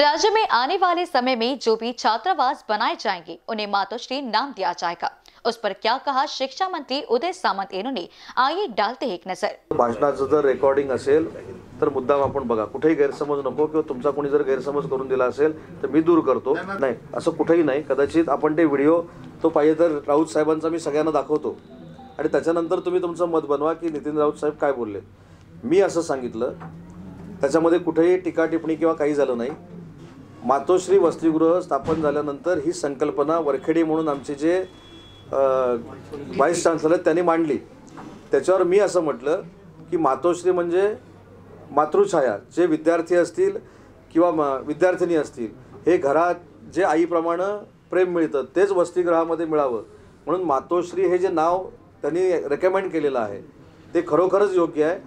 राज्य में आने वाले समय में जो भी छात्रावास बनाए जाएंगे उन्हें मातोश्री नाम दिया जाएगा। उस पर क्या कहा शिक्षा मंत्री उदय सामंत यांनी, आइए डालते एक नजर। भाषणाचं जर रेकॉर्डिंग असेल तर मुद्दाम आपण बघा, कुठेही गैरसमज नको की तुमचा कोणी जर गैरसमज करून दिला असेल तर मी दूर करतो, नाही असं कुठेही नाही। कदाचित आपण ते व्हिडिओ तो पाहिजे तर राऊत साहेबांचा मी सगळ्यांना दाखवतो आणि त्याच्यानंतर तुम्ही तुमचं मत बनवा की नीतिन राउत साहेब काय बोलले। मी असं सांगितलं, त्याच्यामध्ये कुठेही टीका टिप्पणी किंवा काही झालं नाही। मातोश्री वसतिगृह स्थापन झाल्यानंतर ही संकल्पना वर्खेड़ी म्हणून आमचे जे वाइस चांसलर त्यांनी मांडली, त्याच्यावर मी असं म्हटलं की मातोश्री म्हणजे मातृछाया, जे विद्यार्थी असतील किंवा विद्यार्थिनी असतील हे घरात जे आईप्रमाणे प्रेम मिळतं तेच वसतिगृहामध्ये मिळावं, म्हणून मातोश्री हे जे नाव त्यांनी रेकमेंड केलेलं आहे ते खरोखरच योग्य आहे।